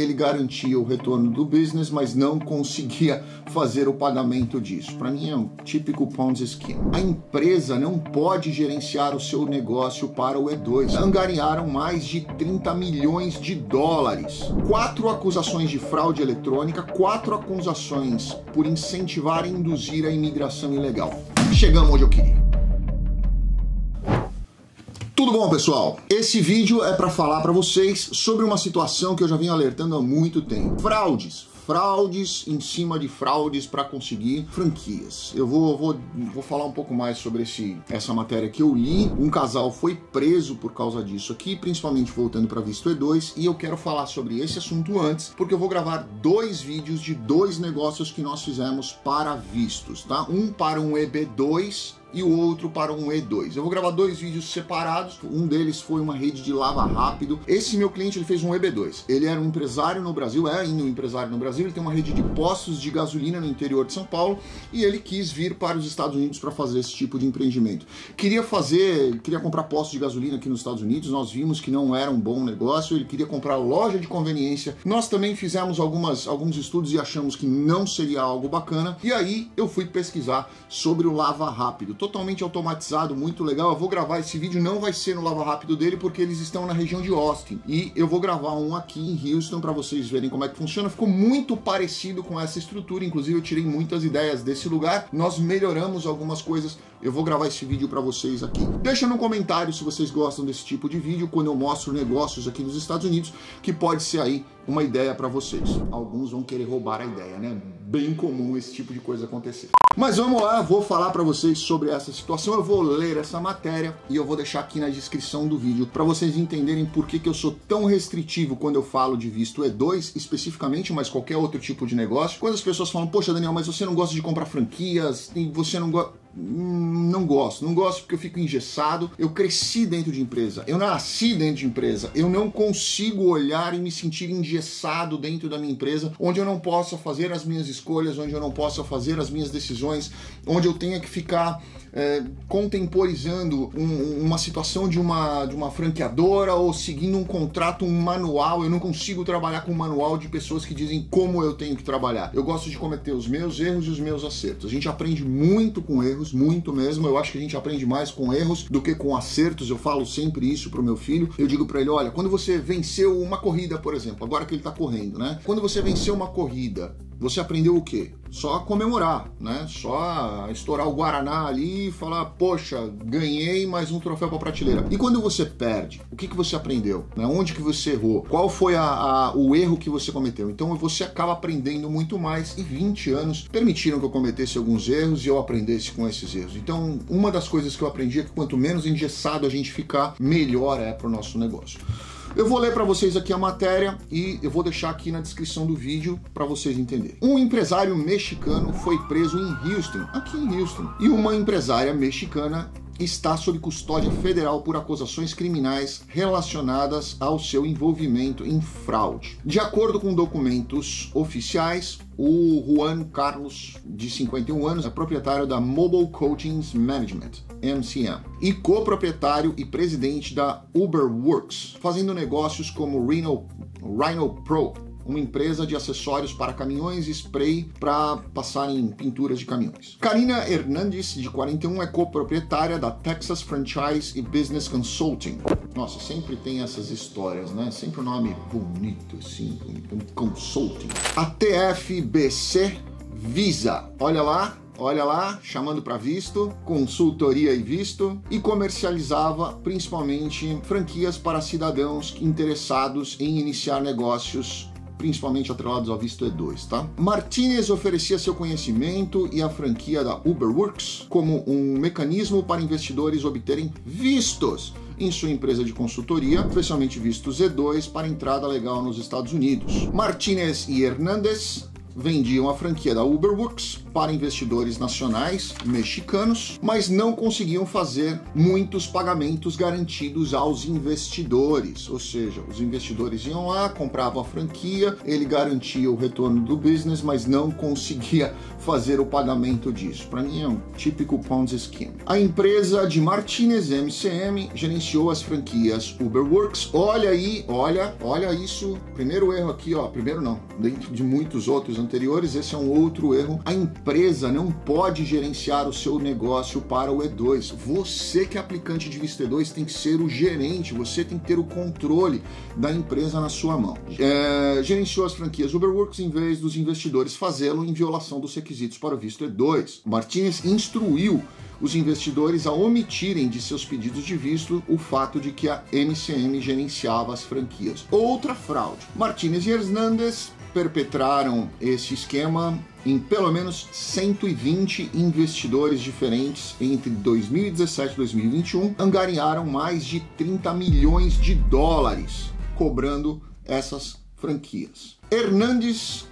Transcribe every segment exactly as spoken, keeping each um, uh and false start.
ele garantia o retorno do business, mas não conseguia fazer o pagamento disso. Para mim é um típico Ponzi Scheme. A empresa não pode gerenciar o seu negócio para o E dois. Angariaram mais de trinta milhões de dólares. Quatro acusações de fraude eletrônica, quatro acusações por incentivar e induzir a imigração ilegal. Chegamos onde eu queria. Tudo bom, pessoal? Esse vídeo é para falar para vocês sobre uma situação que eu já venho alertando há muito tempo. Fraudes. Fraudes em cima de fraudes para conseguir franquias. Eu vou, vou, vou falar um pouco mais sobre esse, essa matéria que eu li. Um casal foi preso por causa disso aqui, principalmente voltando para visto E dois, e eu quero falar sobre esse assunto antes, porque eu vou gravar dois vídeos de dois negócios que nós fizemos para vistos, tá? Um para um E B dois e o outro para um E dois. Eu vou gravar dois vídeos separados, um deles foi uma rede de lava rápido. Esse meu cliente, ele fez um E B dois, ele era um empresário no Brasil, é ainda um empresário no Brasil, ele tem uma rede de postos de gasolina no interior de São Paulo, e ele quis vir para os Estados Unidos para fazer esse tipo de empreendimento. Queria fazer, queria comprar postos de gasolina aqui nos Estados Unidos, nós vimos que não era um bom negócio, ele queria comprar loja de conveniência, nós também fizemos algumas, alguns estudos e achamos que não seria algo bacana, e aí eu fui pesquisar sobre o lava rápido, totalmente automatizado, muito legal. Eu vou gravar esse vídeo, não vai ser no lava rápido dele, porque eles estão na região de Austin, e eu vou gravar um aqui em Houston para vocês verem como é que funciona. Ficou muito parecido com essa estrutura, inclusive eu tirei muitas ideias desse lugar, nós melhoramos algumas coisas, eu vou gravar esse vídeo para vocês aqui. Deixa no comentário se vocês gostam desse tipo de vídeo, quando eu mostro negócios aqui nos Estados Unidos, que pode ser aí uma ideia para vocês. Alguns vão querer roubar a ideia, né? Bem comum esse tipo de coisa acontecer. Mas vamos lá, vou falar para vocês sobre essa situação, eu vou ler essa matéria e eu vou deixar aqui na descrição do vídeo para vocês entenderem por que que eu sou tão restritivo quando eu falo de visto E dois, especificamente, mas qualquer outro tipo de negócio. Quando as pessoas falam, poxa Daniel, mas você não gosta de comprar franquias, você não gosta... Não gosto, não gosto porque eu fico engessado. Eu cresci dentro de empresa, eu nasci dentro de empresa, eu não consigo olhar e me sentir engessado dentro da minha empresa, onde eu não possa fazer as minhas escolhas, onde eu não possa fazer as minhas decisões, onde eu tenha que ficar é, contemporizando um, uma situação de uma, de uma franqueadora ou seguindo um contrato, um manual. Eu não consigo trabalhar com um manual de pessoas que dizem como eu tenho que trabalhar. Eu gosto de cometer os meus erros e os meus acertos. A gente aprende muito com erros, muito mesmo. Eu acho que a gente aprende mais com erros do que com acertos. Eu falo sempre isso pro meu filho. Eu digo para ele, olha, quando você venceu uma corrida, por exemplo, agora que ele tá correndo, né? Quando você venceu uma corrida, você aprendeu o quê? Só comemorar, né? Só estourar o Guaraná ali e falar, poxa, ganhei mais um troféu pra prateleira. E quando você perde, o que que você aprendeu? Onde que você errou? Qual foi a, a, o erro que você cometeu? Então você acaba aprendendo muito mais, e vinte anos permitiram que eu cometesse alguns erros e eu aprendesse com esses erros. Então, uma das coisas que eu aprendi é que quanto menos engessado a gente ficar, melhor é pro nosso negócio. Eu vou ler para vocês aqui a matéria e eu vou deixar aqui na descrição do vídeo para vocês entenderem. Um empresário mexicano foi preso em Houston, aqui em Houston, e uma empresária mexicana está sob custódia federal por acusações criminais relacionadas ao seu envolvimento em fraude. De acordo com documentos oficiais, o Juan Carlos, de cinquenta e um anos, é proprietário da Mobile Coachings Management, M C M, e coproprietário e presidente da Uber Works, fazendo negócios como Rhino, Rhino Pro, uma empresa de acessórios para caminhões e spray para passar em pinturas de caminhões. Karina Hernández, de quarenta e um, é coproprietária da Texas Franchise and Business Consulting. Nossa, sempre tem essas histórias, né? Sempre um nome bonito, assim, consulting. A T F B C visa, olha lá, olha lá, chamando para visto, consultoria e visto, e comercializava principalmente franquias para cidadãos interessados em iniciar negócios, principalmente atrelados ao visto E dois, tá? Martinez oferecia seu conhecimento e a franquia da Uber Works como um mecanismo para investidores obterem vistos em sua empresa de consultoria, especialmente vistos E dois para entrada legal nos Estados Unidos. Martinez e Hernández vendiam a franquia da Uber Works para investidores nacionais mexicanos, mas não conseguiam fazer muitos pagamentos garantidos aos investidores, ou seja, os investidores iam lá, compravam a franquia, ele garantia o retorno do business, mas não conseguia fazer o pagamento disso. Para mim é um típico Ponzi Scheme. A empresa de Martinez, M C M, gerenciou as franquias Uber Works. Olha aí, olha, olha isso. Primeiro erro aqui, ó, primeiro não, dentro de muitos outros anteriores, esse é um outro erro. A empresa não pode gerenciar o seu negócio para o E dois. Você que é aplicante de visto E dois tem que ser o gerente, você tem que ter o controle da empresa na sua mão. É, gerenciou as franquias Uber Works em vez dos investidores fazê-lo em violação dos requisitos para o visto E dois. Martinez instruiu os investidores a omitirem de seus pedidos de visto o fato de que a M C M gerenciava as franquias. Outra fraude. Martinez e Hernández perpetraram esse esquema em pelo menos cento e vinte investidores diferentes entre dois mil e dezessete e dois mil e vinte e um, angariaram mais de trinta milhões de dólares cobrando essas franquias. Hernández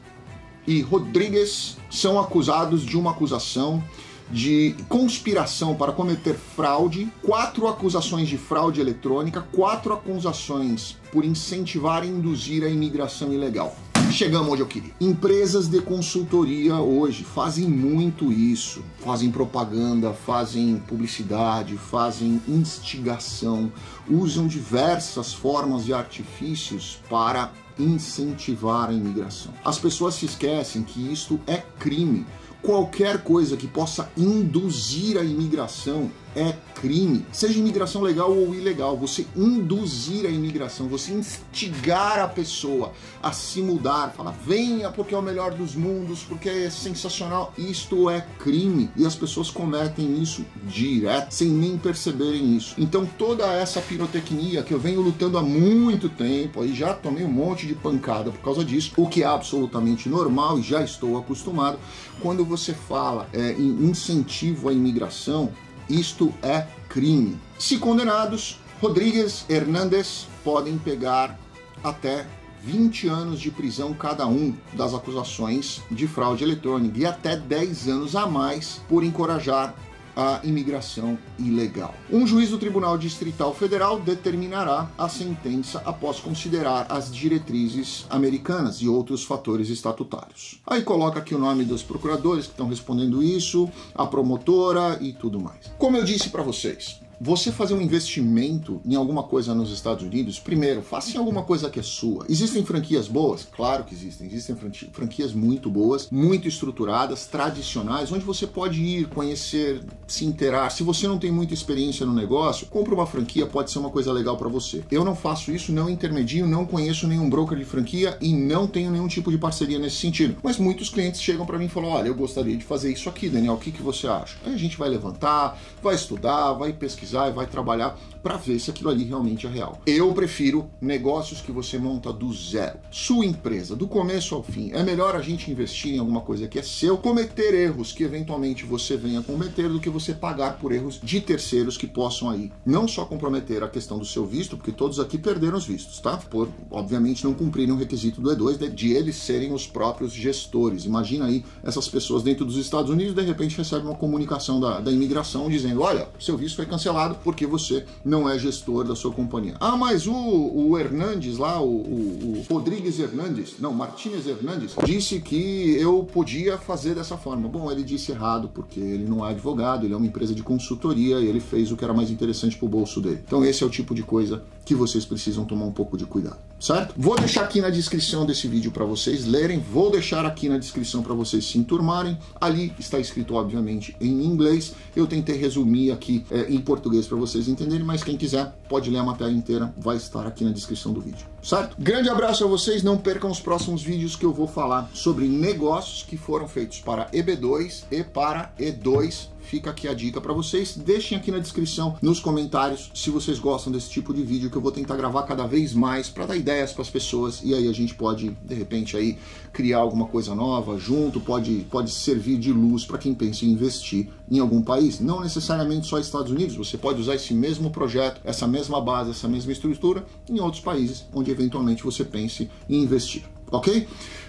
e Rodrigues são acusados de uma acusação de conspiração para cometer fraude, quatro acusações de fraude eletrônica, quatro acusações por incentivar e induzir a imigração ilegal. Chegamos onde eu queria. Empresas de consultoria hoje fazem muito isso. Fazem propaganda, fazem publicidade, fazem instigação, usam diversas formas de artifícios para incentivar a imigração. As pessoas se esquecem que isto é crime. Qualquer coisa que possa induzir a imigração é crime. Seja imigração legal ou ilegal, você induzir a imigração, você instigar a pessoa a se mudar, falar venha porque é o melhor dos mundos, porque é sensacional, isto é crime. E as pessoas cometem isso direto, sem nem perceberem isso. Então toda essa pirotecnia que eu venho lutando há muito tempo, aí já tomei um monte de pancada por causa disso, o que é absolutamente normal e já estou acostumado. Quando você fala é, em incentivo à imigração, isto é crime. Se condenados, Rodrigues e Hernández podem pegar até vinte anos de prisão cada um das acusações de fraude eletrônica e até dez anos a mais por encorajar a imigração ilegal. Um juiz do Tribunal Distrital Federal determinará a sentença após considerar as diretrizes americanas e outros fatores estatutários. Aí coloca aqui o nome dos procuradores que estão respondendo isso, a promotora e tudo mais. Como eu disse para vocês, você fazer um investimento em alguma coisa nos Estados Unidos, primeiro, faça em alguma coisa que é sua. Existem franquias boas? Claro que existem. Existem franquias muito boas, muito estruturadas, tradicionais, onde você pode ir, conhecer, se inteirar. Se você não tem muita experiência no negócio, compra uma franquia, pode ser uma coisa legal para você. Eu não faço isso, não intermedio, não conheço nenhum broker de franquia e não tenho nenhum tipo de parceria nesse sentido. Mas muitos clientes chegam para mim e falam, olha, eu gostaria de fazer isso aqui, Daniel, o que, que você acha? Aí a gente vai levantar, vai estudar, vai pesquisar, e vai trabalhar para ver se aquilo ali realmente é real. Eu prefiro negócios que você monta do zero. Sua empresa, do começo ao fim. É melhor a gente investir em alguma coisa que é seu, cometer erros que eventualmente você venha cometer, do que você pagar por erros de terceiros que possam aí não só comprometer a questão do seu visto, porque todos aqui perderam os vistos, tá? Por, obviamente, não cumprirem o requisito do E dois de eles serem os próprios gestores. Imagina aí essas pessoas dentro dos Estados Unidos, de repente recebem uma comunicação da, da imigração dizendo, olha, seu visto foi cancelado porque você não é gestor da sua companhia. Ah, mas o, o Hernández lá, o, o, o Rodrigues Hernández, não, Martinez Hernández, disse que eu podia fazer dessa forma. Bom, ele disse errado porque ele não é advogado, ele é uma empresa de consultoria e ele fez o que era mais interessante pro bolso dele. Então esse é o tipo de coisa que vocês precisam tomar um pouco de cuidado, certo? Vou deixar aqui na descrição desse vídeo para vocês lerem, vou deixar aqui na descrição para vocês se enturmarem. Ali está escrito, obviamente, em inglês. Eu tentei resumir aqui é, em português para vocês entenderem, mas quem quiser pode ler a matéria inteira, vai estar aqui na descrição do vídeo, certo? Grande abraço a vocês, não percam os próximos vídeos que eu vou falar sobre negócios que foram feitos para E B dois e para E dois. Fica aqui a dica para vocês, deixem aqui na descrição, nos comentários, se vocês gostam desse tipo de vídeo que eu vou tentar gravar cada vez mais para dar ideias para as pessoas e aí a gente pode, de repente, aí criar alguma coisa nova junto, pode, pode servir de luz para quem pensa em investir em algum país, não necessariamente só Estados Unidos, você pode usar esse mesmo projeto, essa mesma base, essa mesma estrutura em outros países onde eventualmente você pense em investir. ok?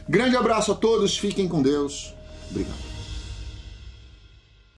Grande abraço a todos, fiquem com Deus. Obrigado.